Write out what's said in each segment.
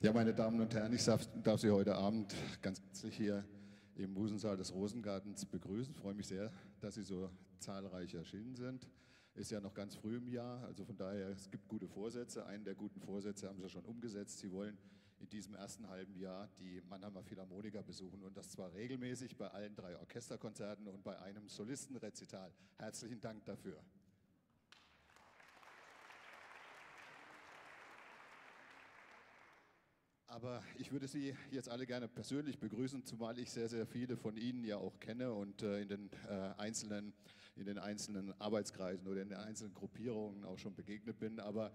Ja, meine Damen und Herren, ich darf Sie heute Abend ganz herzlich hier im Musensaal des Rosengartens begrüßen. Ich freue mich sehr, dass Sie so zahlreich erschienen sind. Ist ja noch ganz früh im Jahr, also von daher, es gibt gute Vorsätze. Einen der guten Vorsätze haben Sie schon umgesetzt. Sie wollen in diesem ersten halben Jahr die Mannheimer Philharmoniker besuchen und das zwar regelmäßig bei allen drei Orchesterkonzerten und bei einem Solistenrezital. Herzlichen Dank dafür. Aber ich würde Sie jetzt alle gerne persönlich begrüßen, zumal ich sehr, sehr viele von Ihnen ja auch kenne und in den einzelnen Arbeitskreisen oder in den einzelnen Gruppierungen auch schon begegnet bin. Aber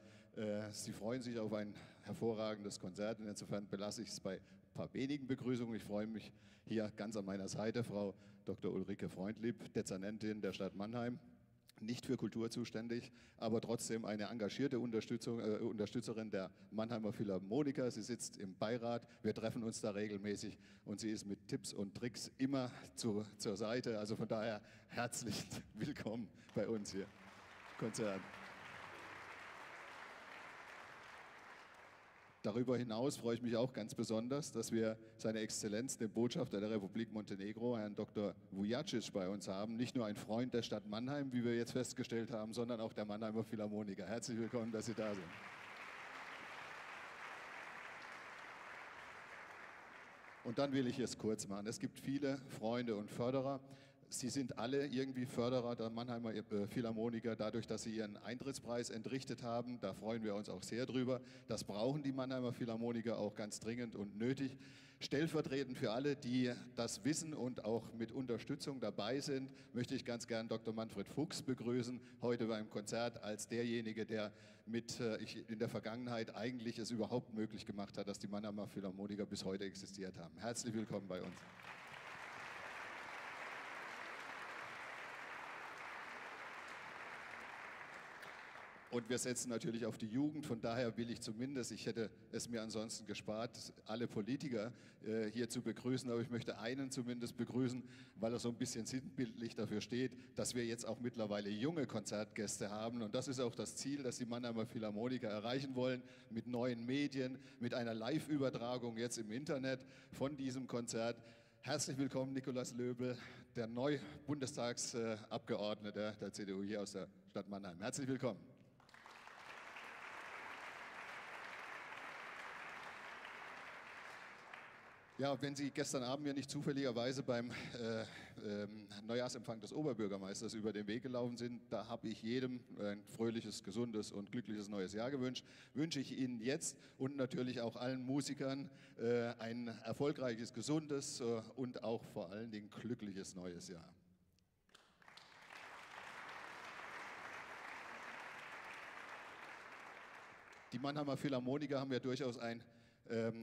Sie freuen sich auf ein hervorragendes Konzert. Und insofern belasse ich es bei ein paar wenigen Begrüßungen. Ich freue mich hier ganz an meiner Seite, Frau Dr. Ulrike Freundlieb, Dezernentin der Stadt Mannheim. Nicht für Kultur zuständig, aber trotzdem eine engagierte Unterstützerin der Mannheimer Philharmoniker. Sie sitzt im Beirat, wir treffen uns da regelmäßig und sie ist mit Tipps und Tricks immer zur Seite. Also von daher herzlich willkommen bei uns hier im Konzern. Darüber hinaus freue ich mich auch ganz besonders, dass wir seine Exzellenz, den Botschafter der Republik Montenegro, Herrn Dr. Vujačić, bei uns haben. Nicht nur ein Freund der Stadt Mannheim, wie wir jetzt festgestellt haben, sondern auch der Mannheimer Philharmoniker. Herzlich willkommen, dass Sie da sind. Und dann will ich es kurz machen. Es gibt viele Freunde und Förderer. Sie sind alle irgendwie Förderer der Mannheimer Philharmoniker, dadurch, dass sie ihren Eintrittspreis entrichtet haben. Da freuen wir uns auch sehr drüber. Das brauchen die Mannheimer Philharmoniker auch ganz dringend und nötig. Stellvertretend für alle, die das wissen und auch mit Unterstützung dabei sind, möchte ich ganz gern Dr. Manfred Fuchs begrüßen, heute beim Konzert als derjenige, der in der Vergangenheit eigentlich es überhaupt möglich gemacht hat, dass die Mannheimer Philharmoniker bis heute existiert haben. Herzlich willkommen bei uns. Und wir setzen natürlich auf die Jugend, von daher will ich zumindest, ich hätte es mir ansonsten gespart, alle Politiker hier zu begrüßen, aber ich möchte einen zumindest begrüßen, weil er so ein bisschen sinnbildlich dafür steht, dass wir jetzt auch mittlerweile junge Konzertgäste haben. Und das ist auch das Ziel, das die Mannheimer Philharmoniker erreichen wollen, mit neuen Medien, mit einer Live-Übertragung jetzt im Internet von diesem Konzert. Herzlich willkommen, Nikolaus Löbel, der neue Bundestagsabgeordnete der CDU hier aus der Stadt Mannheim. Herzlich willkommen. Ja, wenn Sie gestern Abend mir nicht zufälligerweise beim Neujahrsempfang des Oberbürgermeisters über den Weg gelaufen sind, da habe ich jedem ein fröhliches, gesundes und glückliches neues Jahr gewünscht. Wünsche ich Ihnen jetzt und natürlich auch allen Musikern ein erfolgreiches, gesundes und auch vor allen Dingen glückliches neues Jahr. Die Mannheimer Philharmoniker haben ja durchaus ein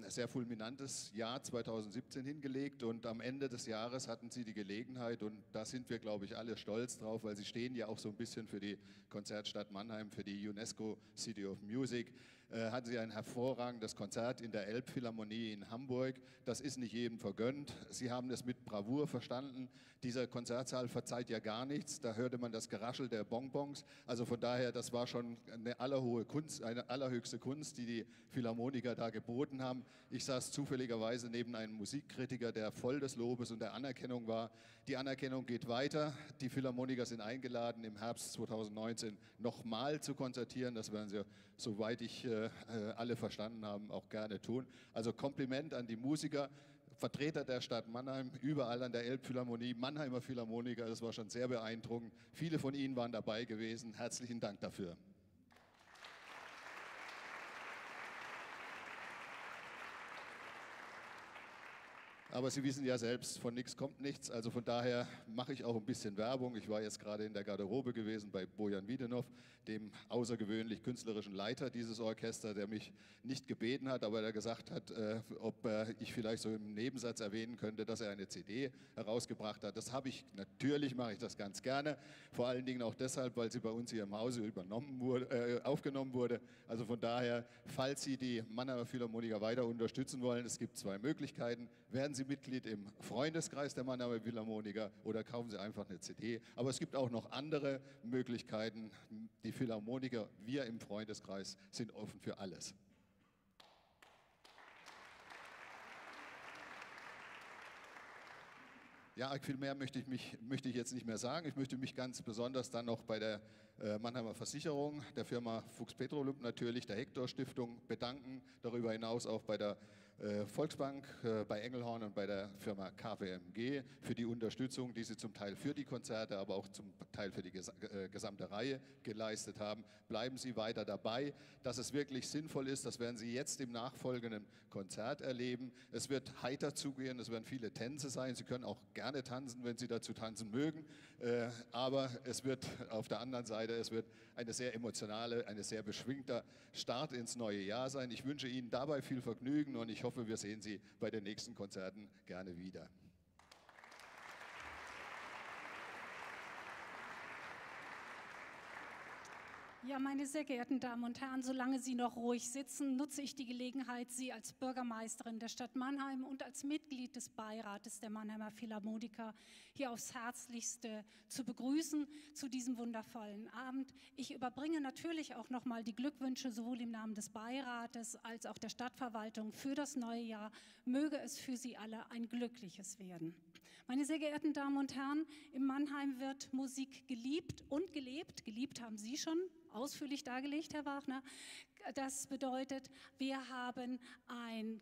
sehr fulminantes Jahr 2017 hingelegt und am Ende des Jahres hatten sie die Gelegenheit und da sind wir, glaube ich, alle stolz drauf, weil sie stehen ja auch so ein bisschen für die Konzertstadt Mannheim, für die UNESCO City of Music, hatten sie ein hervorragendes Konzert in der Elbphilharmonie in Hamburg. Das ist nicht jedem vergönnt. Sie haben es mit Bravour verstanden. Dieser Konzertsaal verzeiht ja gar nichts. Da hörte man das Geraschel der Bonbons. Also von daher, das war schon eine allerhöchste Kunst, die die Philharmoniker da geboten haben. Ich saß zufälligerweise neben einem Musikkritiker, der voll des Lobes und der Anerkennung war. Die Anerkennung geht weiter. Die Philharmoniker sind eingeladen, im Herbst 2019 nochmal zu konzertieren. Das werden sie, soweit ich alle verstanden habe, auch gerne tun. Also Kompliment an die Musiker, Vertreter der Stadt Mannheim, überall an der Elbphilharmonie, Mannheimer Philharmoniker, das war schon sehr beeindruckend. Viele von Ihnen waren dabei gewesen. Herzlichen Dank dafür. Aber Sie wissen ja selbst, von nichts kommt nichts, also von daher mache ich auch ein bisschen Werbung. Ich war jetzt gerade in der Garderobe gewesen bei Bojan Videnoff, dem außergewöhnlich künstlerischen Leiter dieses Orchesters, der mich nicht gebeten hat, aber der gesagt hat, ob ich vielleicht so im Nebensatz erwähnen könnte, dass er eine CD herausgebracht hat. Das habe ich, natürlich mache ich das ganz gerne, vor allen Dingen auch deshalb, weil sie bei uns hier im Hause aufgenommen wurde. Also von daher, falls Sie die Mannheimer Philharmoniker weiter unterstützen wollen, es gibt zwei Möglichkeiten. Werden Sie Mitglied im Freundeskreis der Mannheimer Philharmoniker oder kaufen Sie einfach eine CD. Aber es gibt auch noch andere Möglichkeiten. Die Philharmoniker, wir im Freundeskreis sind offen für alles. Ja, viel mehr möchte ich jetzt nicht mehr sagen. Ich möchte mich ganz besonders dann noch bei der Mannheimer Versicherung, der Firma Fuchs Petrolub natürlich, der Hector-Stiftung bedanken, darüber hinaus auch bei der Volksbank, bei Engelhorn und bei der Firma KPMG für die Unterstützung, die sie zum Teil für die Konzerte, aber auch zum Teil für die gesamte Reihe geleistet haben. Bleiben Sie weiter dabei, dass es wirklich sinnvoll ist, das werden Sie jetzt im nachfolgenden Konzert erleben. Es wird heiter zugehen, es werden viele Tänze sein, Sie können auch gerne tanzen, wenn Sie dazu tanzen mögen, aber es wird auf der anderen Seite, es wird eine sehr emotionale, eine sehr beschwingter Start ins neue Jahr sein. Ich wünsche Ihnen dabei viel Vergnügen und ich hoffe, wir sehen Sie bei den nächsten Konzerten gerne wieder. Ja, meine sehr geehrten Damen und Herren, solange Sie noch ruhig sitzen, nutze ich die Gelegenheit, Sie als Bürgermeisterin der Stadt Mannheim und als Mitglied des Beirates der Mannheimer Philharmoniker hier aufs Herzlichste zu begrüßen zu diesem wundervollen Abend. Ich überbringe natürlich auch nochmal die Glückwünsche sowohl im Namen des Beirates als auch der Stadtverwaltung für das neue Jahr. Möge es für Sie alle ein glückliches werden. Meine sehr geehrten Damen und Herren, in Mannheim wird Musik geliebt und gelebt. Geliebt haben Sie schon ausführlich dargelegt, Herr Wagner. Das bedeutet, wir haben eine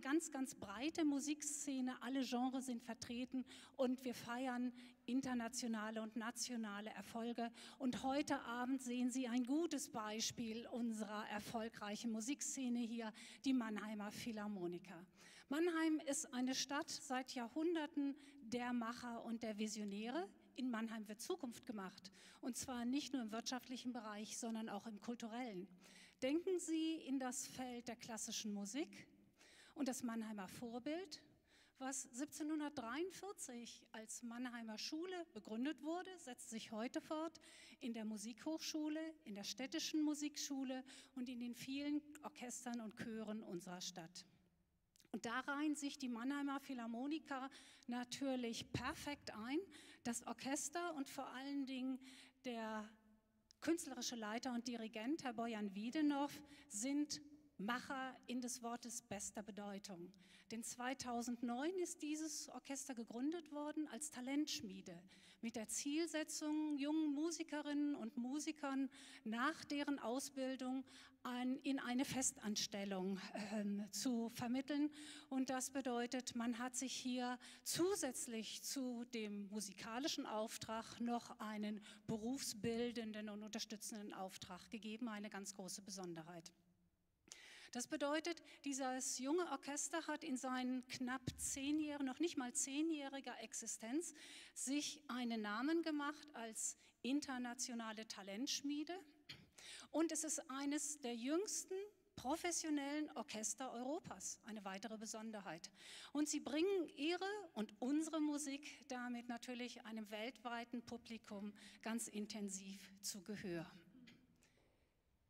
ganz, ganz breite Musikszene, alle Genres sind vertreten und wir feiern internationale und nationale Erfolge. Und heute Abend sehen Sie ein gutes Beispiel unserer erfolgreichen Musikszene hier, die Mannheimer Philharmoniker. Mannheim ist eine Stadt seit Jahrhunderten der Macher und der Visionäre. In Mannheim wird Zukunft gemacht, und zwar nicht nur im wirtschaftlichen Bereich, sondern auch im kulturellen. Denken Sie in das Feld der klassischen Musik und das Mannheimer Vorbild, was 1743 als Mannheimer Schule begründet wurde, setzt sich heute fort in der Musikhochschule, in der städtischen Musikschule und in den vielen Orchestern und Chören unserer Stadt. Und da reihen sich die Mannheimer Philharmoniker natürlich perfekt ein. Das Orchester und vor allen Dingen der künstlerische Leiter und Dirigent, Herr Bojan Videnoff, sind Macher in des Wortes bester Bedeutung. Denn 2009 ist dieses Orchester gegründet worden als Talentschmiede mit der Zielsetzung, jungen Musikerinnen und Musikern nach deren Ausbildung in eine Festanstellung zu vermitteln. Und das bedeutet, man hat sich hier zusätzlich zu dem musikalischen Auftrag noch einen berufsbildenden und unterstützenden Auftrag gegeben, eine ganz große Besonderheit. Das bedeutet, dieses junge Orchester hat in seinen knapp 10 Jahren, noch nicht mal 10-jähriger Existenz, sich einen Namen gemacht als internationale Talentschmiede. Und es ist eines der jüngsten professionellen Orchester Europas, eine weitere Besonderheit. Und sie bringen ihre und unsere Musik damit natürlich einem weltweiten Publikum ganz intensiv zu Gehör.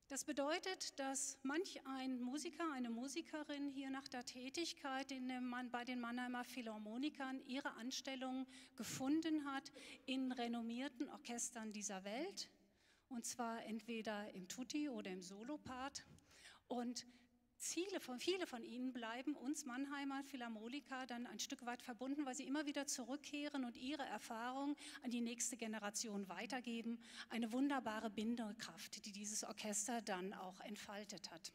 Das bedeutet, dass manch ein Musiker, eine Musikerin hier nach der Tätigkeit bei den Mannheimer Philharmonikern ihre Anstellung gefunden hat in renommierten Orchestern dieser Welt, und zwar entweder im Tutti oder im Solopart. Und viele von ihnen bleiben uns Mannheimer Philharmoniker dann ein Stück weit verbunden, weil sie immer wieder zurückkehren und ihre Erfahrung an die nächste Generation weitergeben. Eine wunderbare Bindekraft, die dieses Orchester dann auch entfaltet hat.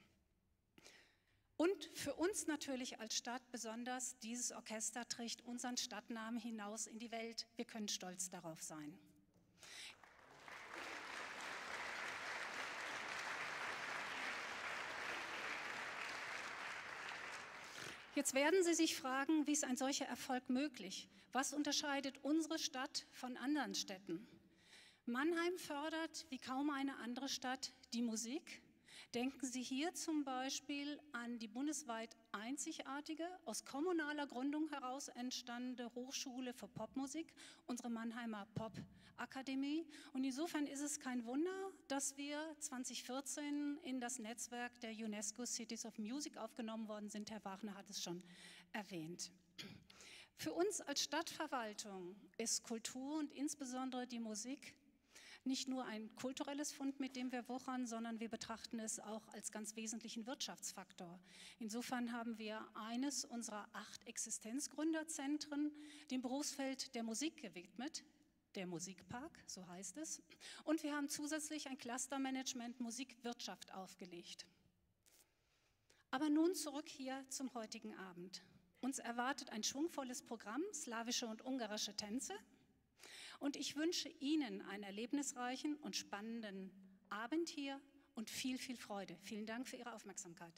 Und für uns natürlich als Stadt besonders, dieses Orchester trägt unseren Stadtnamen hinaus in die Welt. Wir können stolz darauf sein. Jetzt werden Sie sich fragen, wie ist ein solcher Erfolg möglich? Was unterscheidet unsere Stadt von anderen Städten? Mannheim fördert wie kaum eine andere Stadt die Musik. Denken Sie hier zum Beispiel an die bundesweit einzigartige, aus kommunaler Gründung heraus entstandene Hochschule für Popmusik, unsere Mannheimer Popakademie. Und insofern ist es kein Wunder, dass wir 2014 in das Netzwerk der UNESCO Cities of Music aufgenommen worden sind. Herr Wagner hat es schon erwähnt. Für uns als Stadtverwaltung ist Kultur und insbesondere die Musik nicht nur ein kulturelles Fund, mit dem wir wuchern, sondern wir betrachten es auch als ganz wesentlichen Wirtschaftsfaktor. Insofern haben wir eines unserer 8 Existenzgründerzentren dem Berufsfeld der Musik gewidmet, der Musikpark, so heißt es, und wir haben zusätzlich ein Clustermanagement Musikwirtschaft aufgelegt. Aber nun zurück hier zum heutigen Abend. Uns erwartet ein schwungvolles Programm, slawische und ungarische Tänze, und ich wünsche Ihnen einen erlebnisreichen und spannenden Abend hier und viel, viel Freude. Vielen Dank für Ihre Aufmerksamkeit.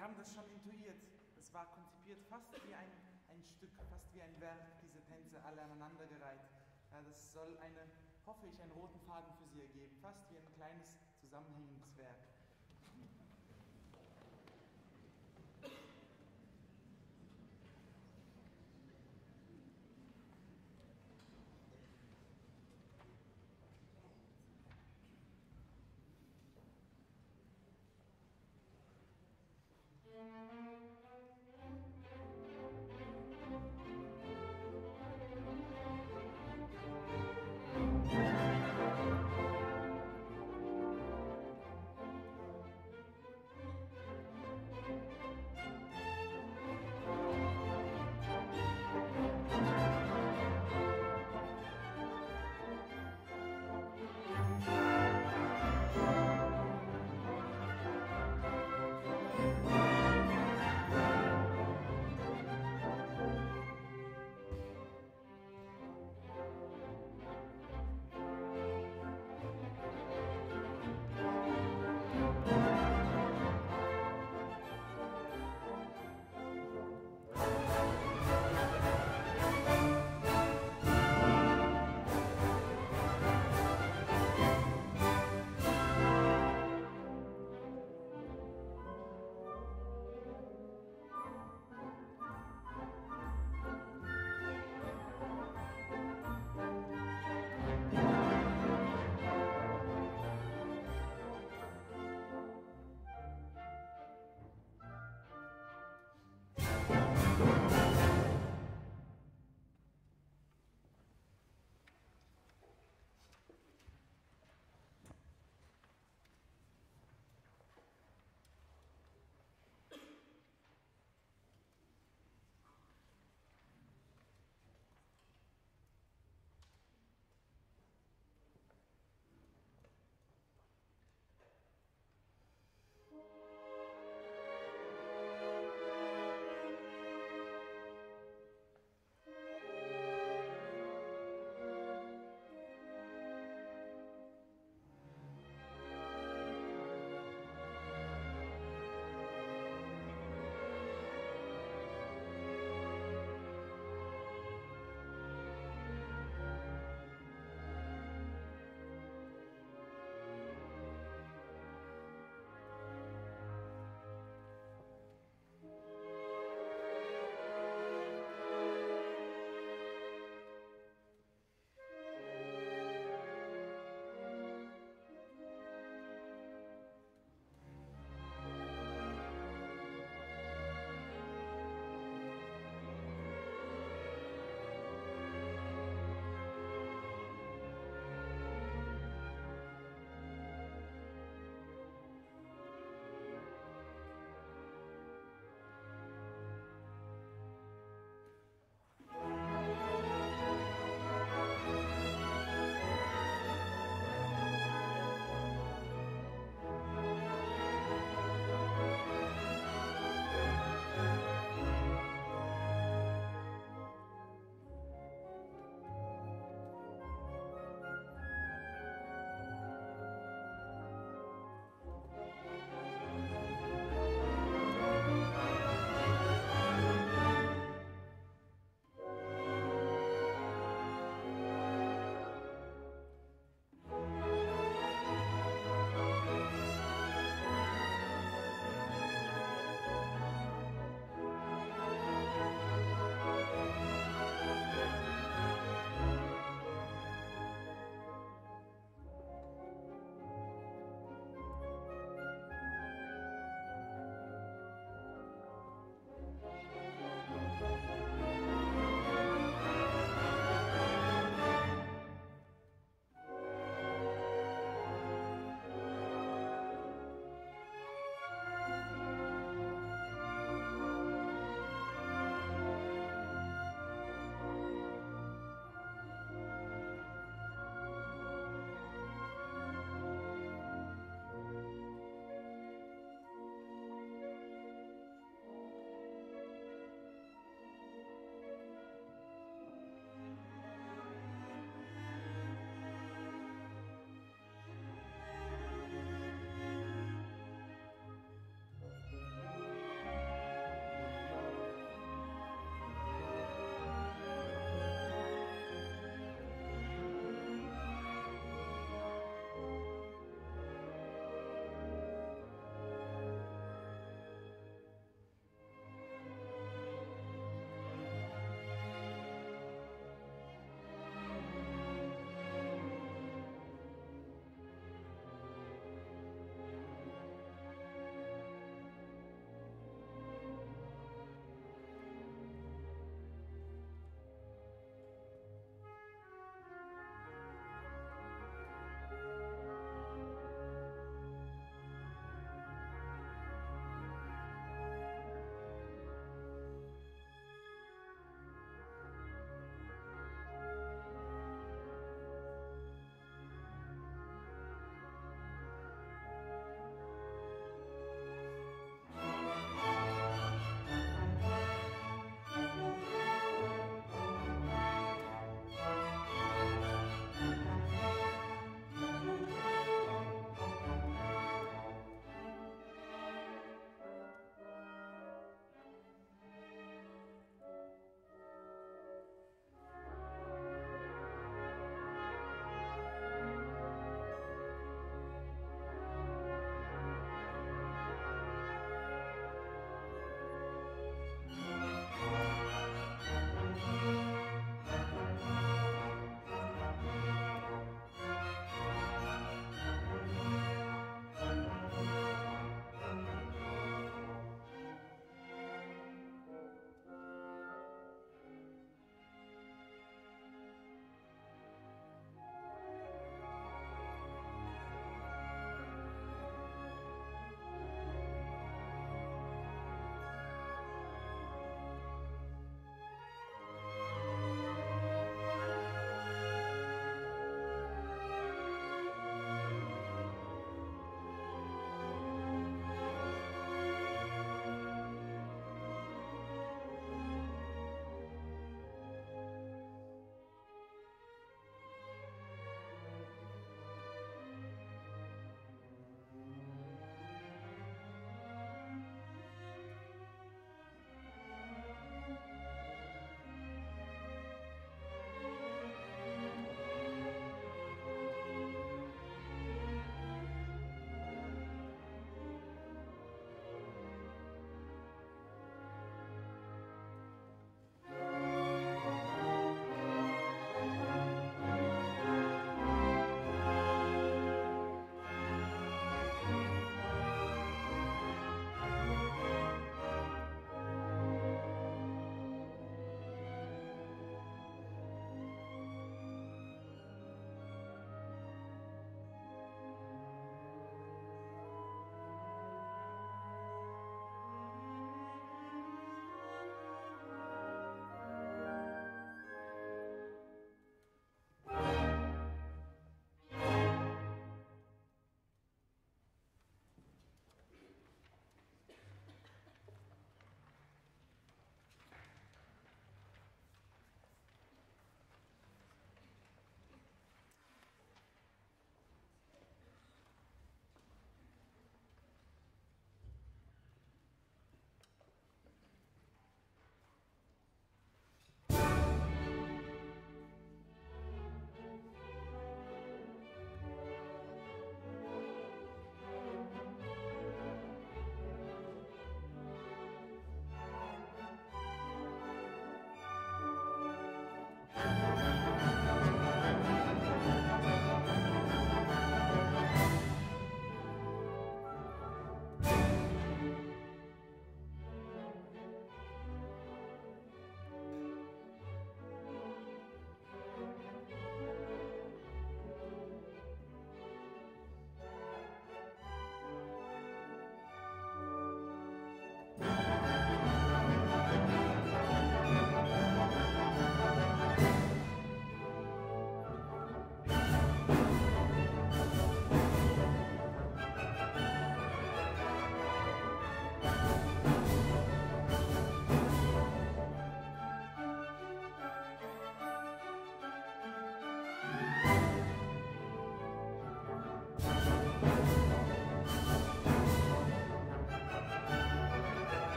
Sie haben das schon intuiert. Es war konzipiert fast wie ein Stück, fast wie ein Werk, diese Tänze alle aneinandergereiht. Ja, das soll eine, hoffe ich, einen roten Faden für Sie ergeben, fast wie ein kleines zusammenhängendes Werk.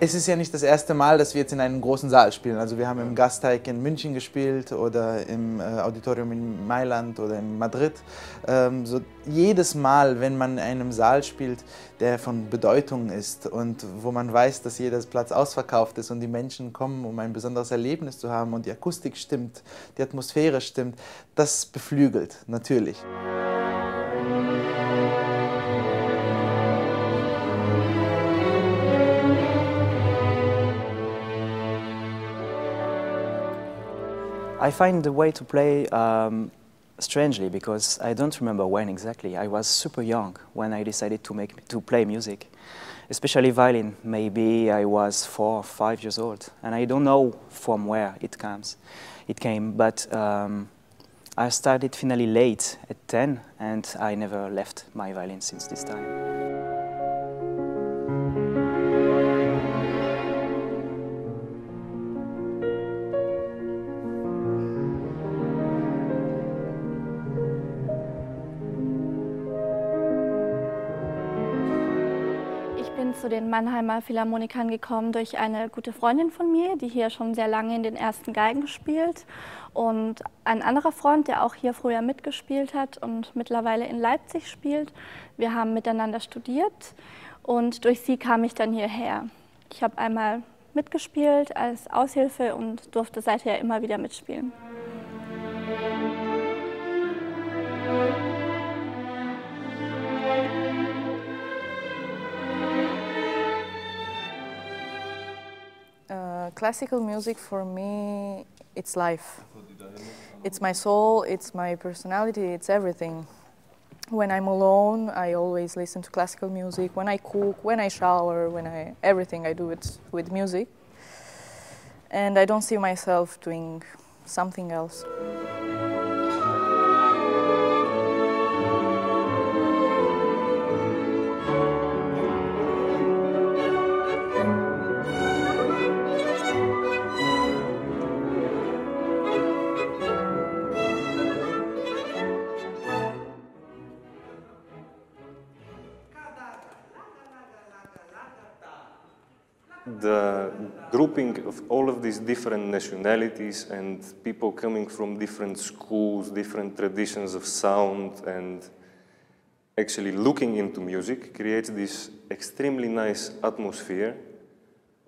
Es ist ja nicht das erste Mal, dass wir jetzt in einem großen Saal spielen. Also wir haben im Gasteig in München gespielt oder im Auditorium in Mailand oder in Madrid. So jedes Mal, wenn man in einem Saal spielt, der von Bedeutung ist und wo man weiß, dass jeder Platz ausverkauft ist und die Menschen kommen, um ein besonderes Erlebnis zu haben und die Akustik stimmt, die Atmosphäre stimmt, das beflügelt natürlich. I find the way to play strangely, because I don't remember when exactly. I was super young when I decided to play music, especially violin. Maybe I was 4 or 5 years old, and I don't know from where it came. But I started finally late at 10, and I never left my violin since this time. Zu den Mannheimer Philharmonikern gekommen durch eine gute Freundin von mir, die hier schon sehr lange in den ersten Geigen spielt, und ein anderer Freund, der auch hier früher mitgespielt hat und mittlerweile in Leipzig spielt. Wir haben miteinander studiert und durch sie kam ich dann hierher. Ich habe einmal mitgespielt als Aushilfe und durfte seither immer wieder mitspielen. Classical music for me, it's life. It's my soul, it's my personality, it's everything. When I'm alone, I always listen to classical music. When I cook, when I shower, everything I do it with music. And I don't see myself doing something else. The grouping of all of these different nationalities and people coming from different schools, different traditions of sound, and actually looking into music creates this extremely nice atmosphere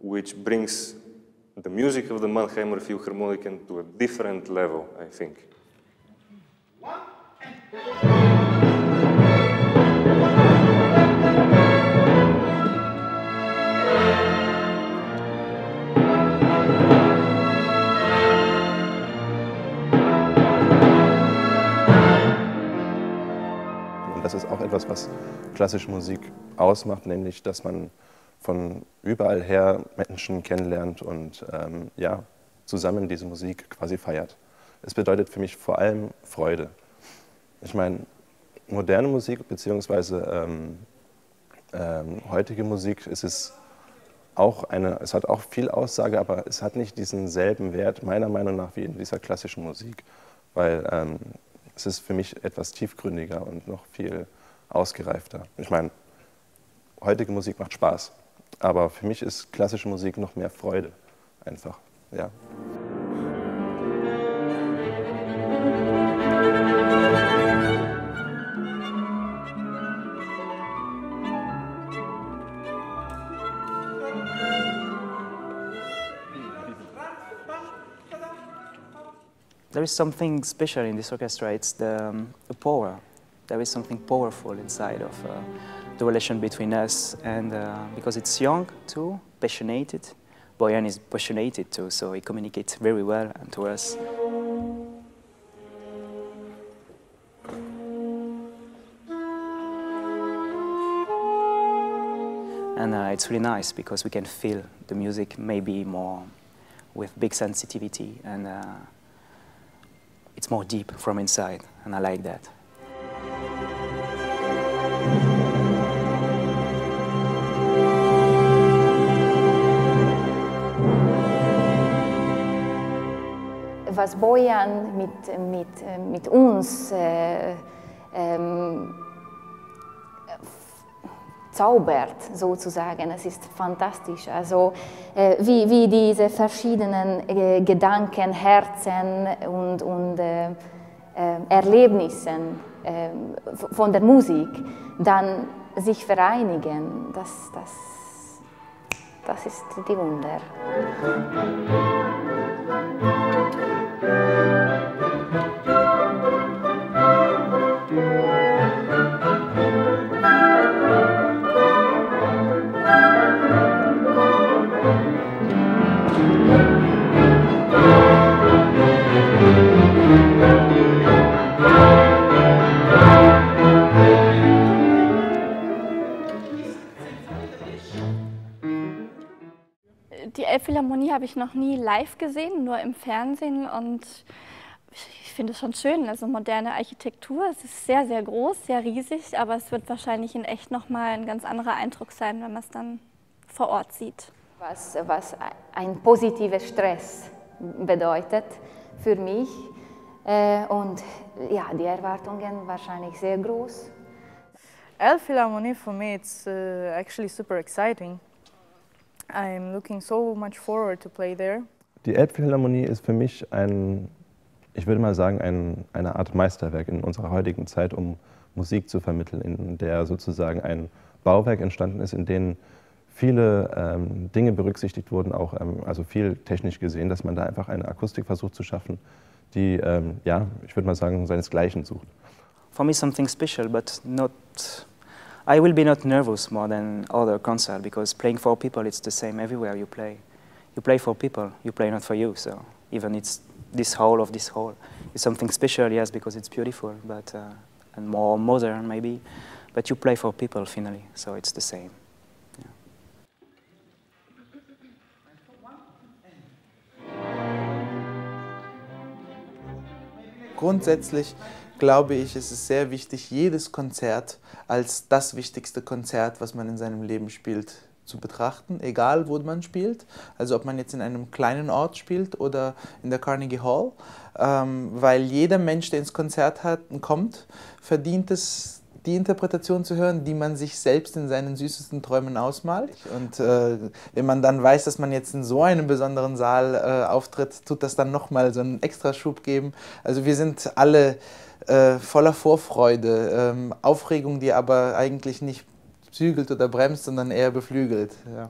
which brings the music of the Mannheimer Philharmoniker to a different level, I think. One and two. Das ist auch etwas, was klassische Musik ausmacht, nämlich, dass man von überall her Menschen kennenlernt und ja, zusammen diese Musik quasi feiert. Es bedeutet für mich vor allem Freude. Ich meine, moderne Musik bzw. heutige Musik, es hat auch viel Aussage, aber es hat nicht diesen selben Wert, meiner Meinung nach, wie in dieser klassischen Musik, weil es ist für mich etwas tiefgründiger und noch viel ausgereifter. Ich meine, heutige Musik macht Spaß, aber für mich ist klassische Musik noch mehr Freude, einfach, ja. There is something special in this orchestra. It's the power. There is something powerful inside of the relation between us, and because it's young too, passionate. Bojan is passionate too, so he communicates very well and to us. And it's really nice because we can feel the music maybe more with big sensitivity and. It's more deep from inside, and I like that. Was Bojan mit uns zaubert sozusagen. Es ist fantastisch, also wie diese verschiedenen Gedanken, Herzen und Erlebnissen von der Musik dann sich vereinigen, das ist die Wunder. Die Elbphilharmonie habe ich noch nie live gesehen, nur im Fernsehen, und ich finde es schon schön, also moderne Architektur, es ist sehr, sehr groß, sehr riesig, aber es wird wahrscheinlich in echt nochmal ein ganz anderer Eindruck sein, wenn man es dann vor Ort sieht. Was ein positiver Stress bedeutet für mich, und ja, die Erwartungen wahrscheinlich sehr groß. Elbphilharmonie for me it's actually super exciting. I'm looking so much forward to play there. Die Elbphilharmonie ist für mich ich würde mal sagen, eine Art Meisterwerk in unserer heutigen Zeit, um Musik zu vermitteln, in der sozusagen ein Bauwerk entstanden ist, in dem viele Dinge berücksichtigt wurden, auch also viel technisch gesehen, dass man da einfach eine Akustik versucht zu schaffen, die, ja, ich würde mal sagen, seinesgleichen sucht. For me something special, but not. I will be not nervous more than other concerts, because playing for people it's the same everywhere you play. You play for people, you play not for you, so even it's this hall of this hall. It's something special, yes, because it's beautiful, but and more modern maybe, but you play for people finally, so it's the same. Grundsätzlich glaube ich, es ist sehr wichtig, jedes Konzert als das wichtigste Konzert, was man in seinem Leben spielt, zu betrachten, egal wo man spielt. Also ob man jetzt in einem kleinen Ort spielt oder in der Carnegie Hall, weil jeder Mensch, der ins Konzert kommt, verdient es, die Interpretation zu hören, die man sich selbst in seinen süßesten Träumen ausmalt. Und wenn man dann weiß, dass man jetzt in so einem besonderen Saal auftritt, tut das dann nochmal so einen Extraschub geben. Also wir sind alle voller Vorfreude, Aufregung, die aber eigentlich nicht zügelt oder bremst, sondern eher beflügelt. Ja.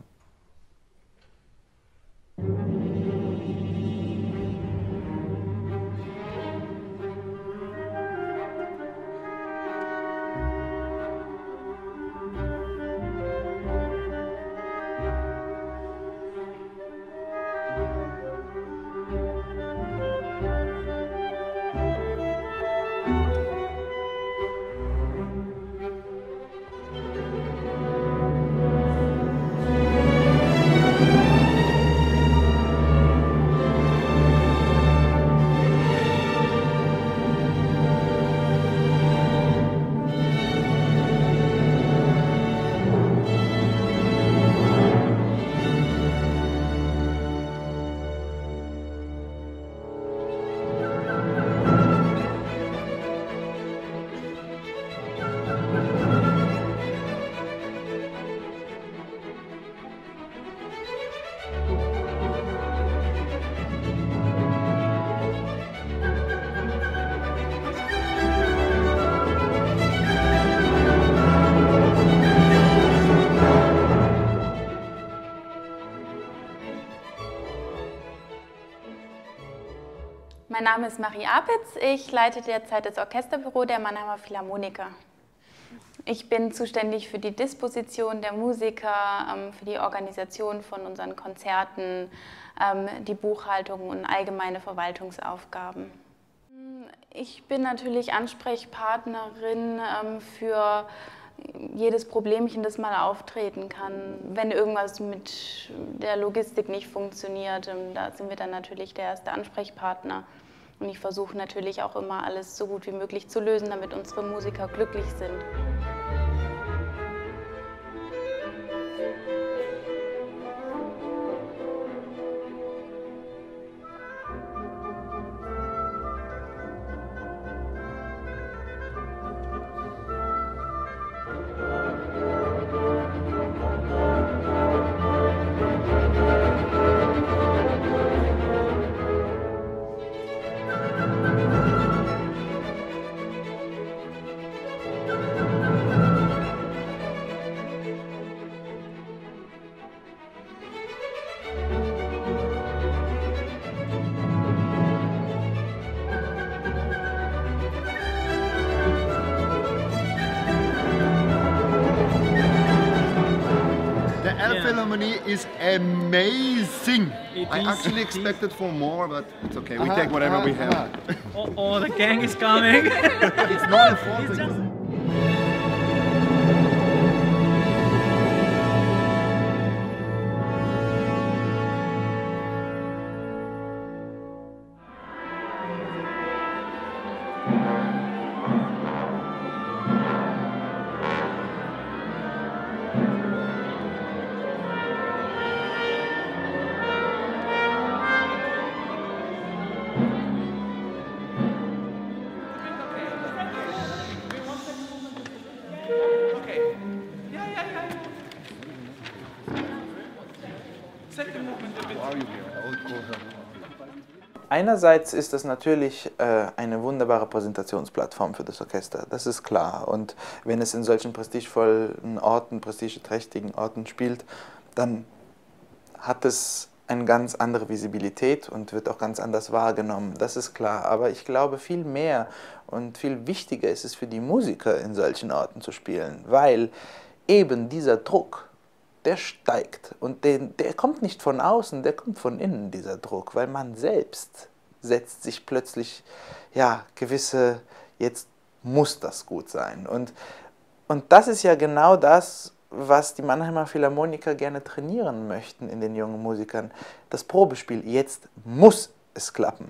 Mein Name ist Marie Apitz, ich leite derzeit das Orchesterbüro der Mannheimer Philharmoniker. Ich bin zuständig für die Disposition der Musiker, für die Organisation von unseren Konzerten, die Buchhaltung und allgemeine Verwaltungsaufgaben. Ich bin natürlich Ansprechpartnerin für jedes Problemchen, das mal auftreten kann. Wenn irgendwas mit der Logistik nicht funktioniert, da sind wir dann natürlich der erste Ansprechpartner. Und ich versuche natürlich auch immer, alles so gut wie möglich zu lösen, damit unsere Musiker glücklich sind. Philharmonie is amazing. I actually expected for more, but it's okay. We take whatever we have. Oh, the gang is coming. It's not important. Einerseits ist das natürlich eine wunderbare Präsentationsplattform für das Orchester, das ist klar. Und wenn es in solchen prestigevollen Orten, prestigeträchtigen Orten spielt, dann hat es eine ganz andere Visibilität und wird auch ganz anders wahrgenommen, das ist klar. Aber ich glaube, viel mehr und viel wichtiger ist es für die Musiker, in solchen Orten zu spielen, weil eben dieser Druck, der steigt und der kommt nicht von außen, der kommt von innen, dieser Druck, weil man selbst setzt sich plötzlich, ja, gewisse, jetzt muss das gut sein. Und das ist ja genau das, was die Mannheimer Philharmoniker gerne trainieren möchten in den jungen Musikern, das Probespiel, jetzt muss es klappen.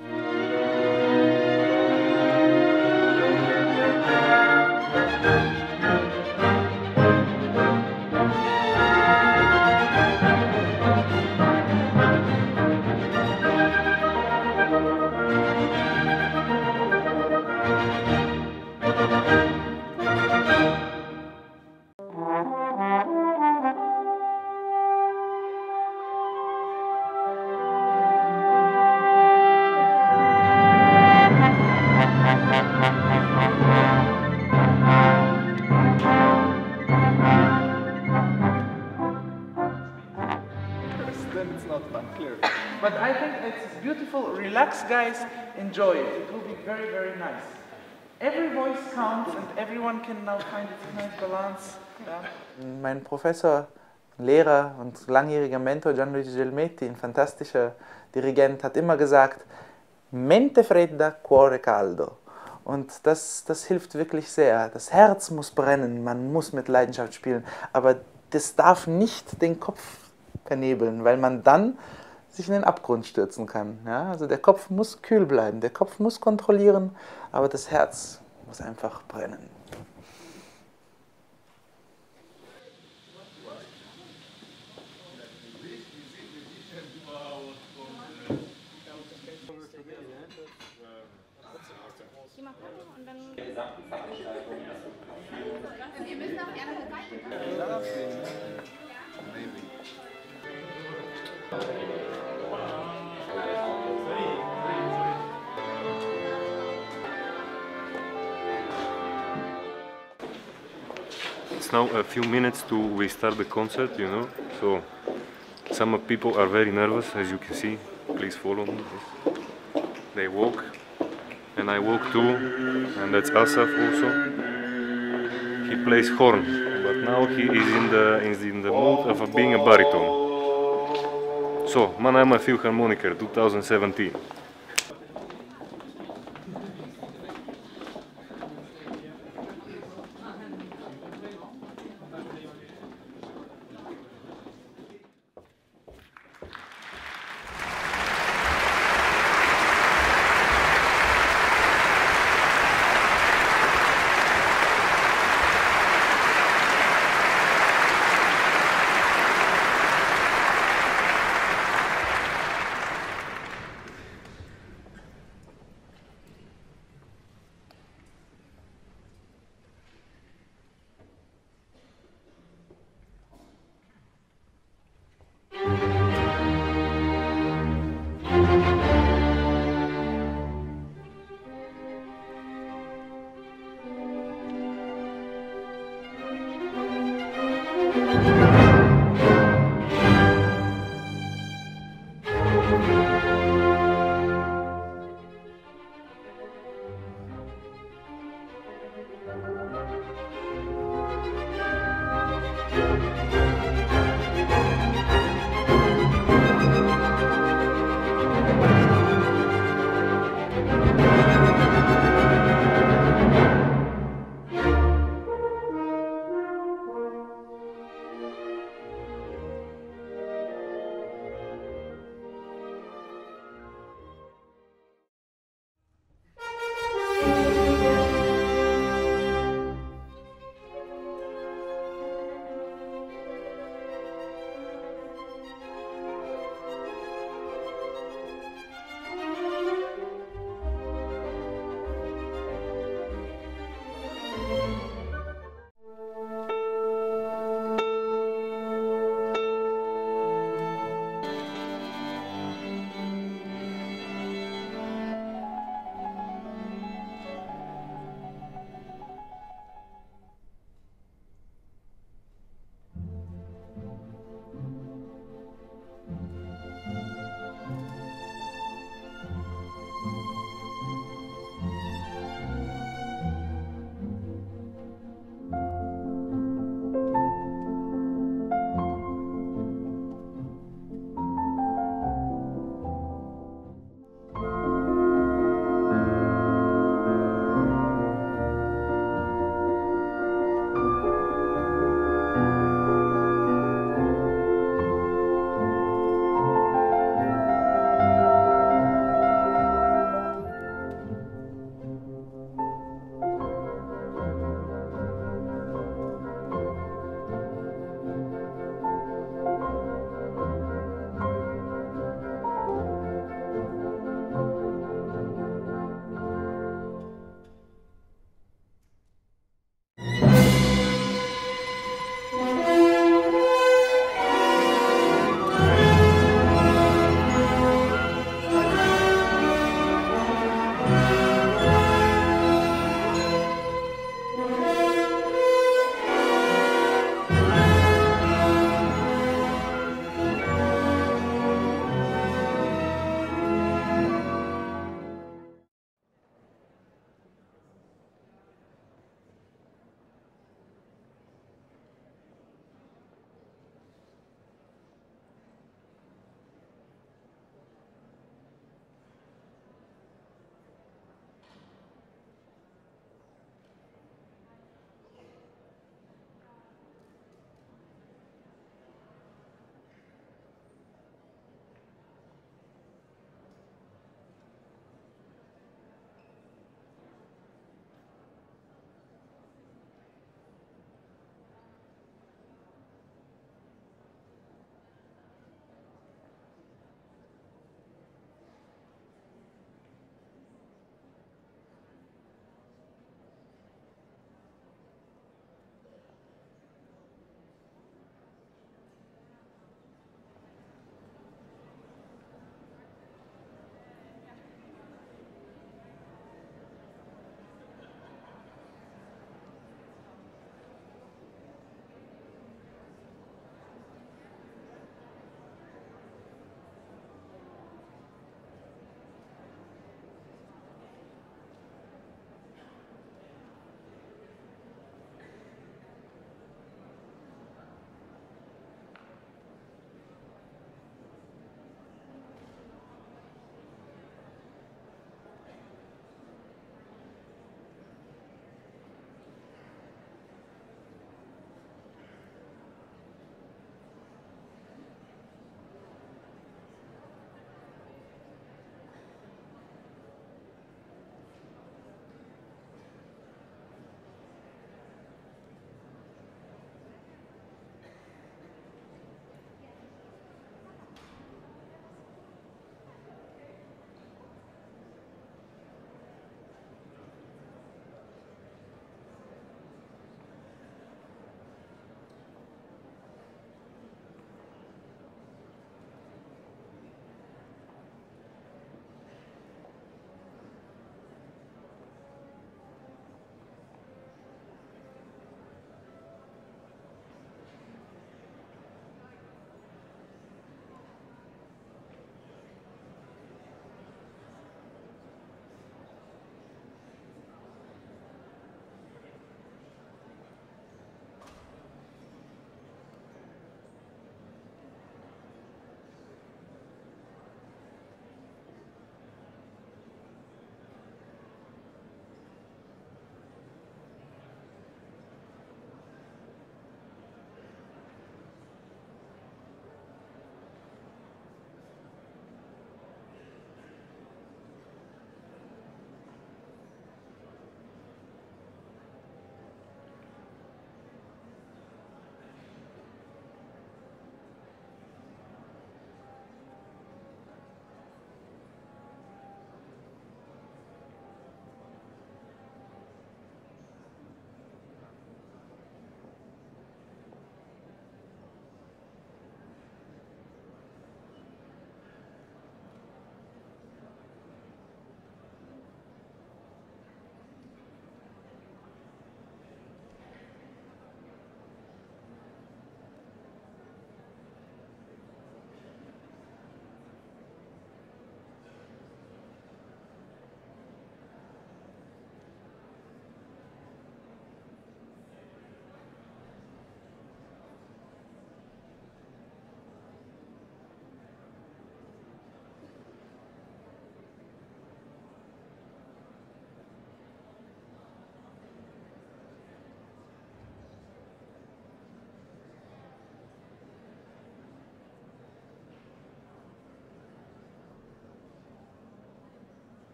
But I think it's beautiful. Relax, guys. Enjoy it. It will be very, very nice. Every voice counts and everyone can now find its nice balance. Yeah. Mein Professor, Lehrer und langjähriger Mentor Gianluigi Gelmetti, ein fantastischer Dirigent, hat immer gesagt, Mente fredda, cuore caldo. Und das hilft wirklich sehr. Das Herz muss brennen, man muss mit Leidenschaft spielen, aber das darf nicht den Kopf vernebeln, weil man dann sich in den Abgrund stürzen kann. Ja? Also der Kopf muss kühl bleiben, der Kopf muss kontrollieren, aber das Herz muss einfach brennen. It's now a few minutes to we start the concert, you know, so some people are very nervous, as you can see, please follow me. They walk, and I walk too, and that's Asaf also. He plays horn, but now he is in the mood of being a baritone. So, Mannheimer Philharmoniker 2017.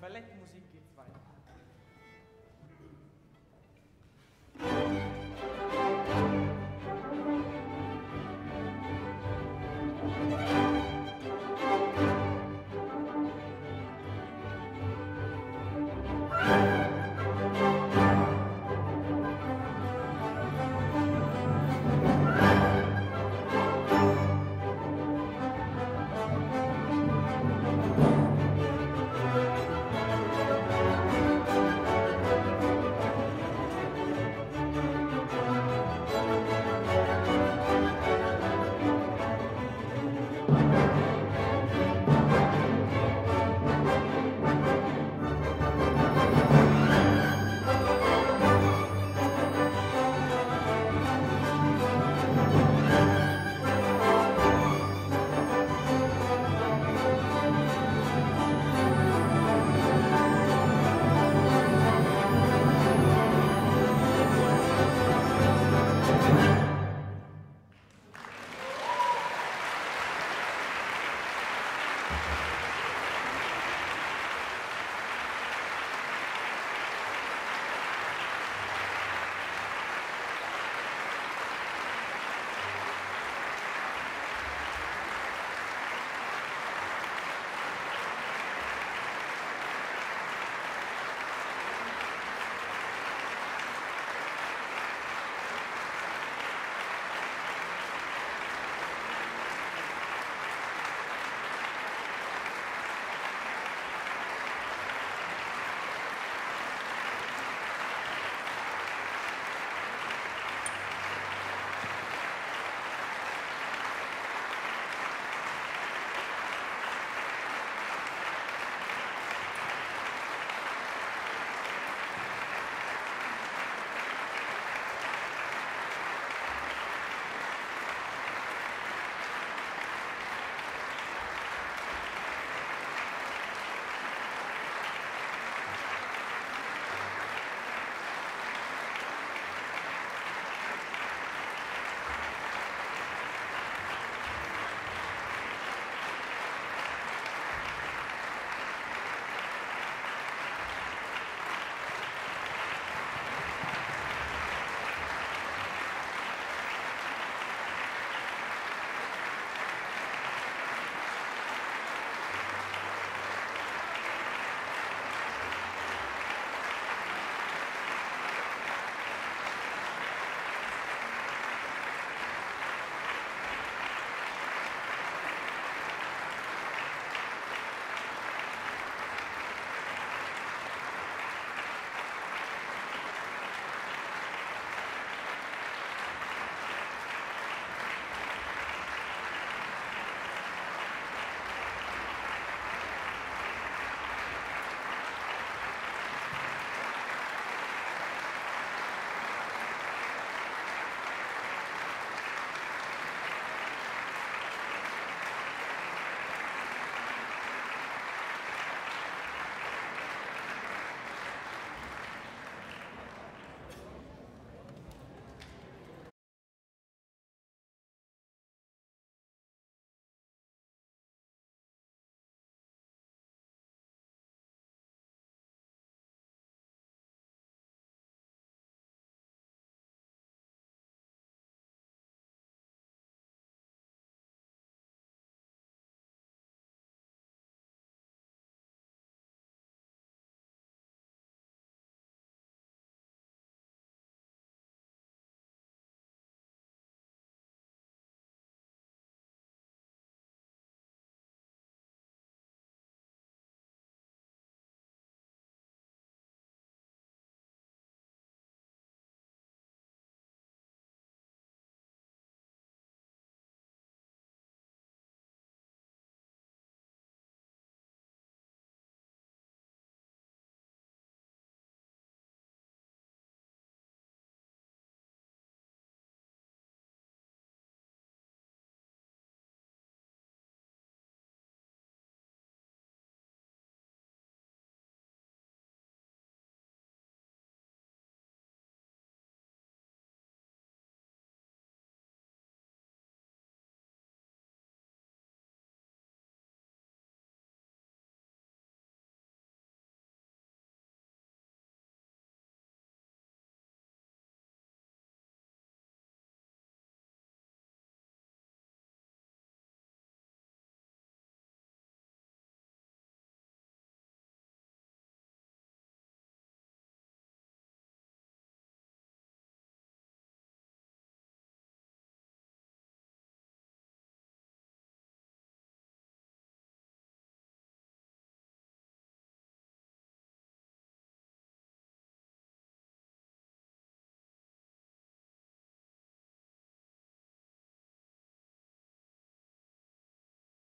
Ballettmusik geht's weiter.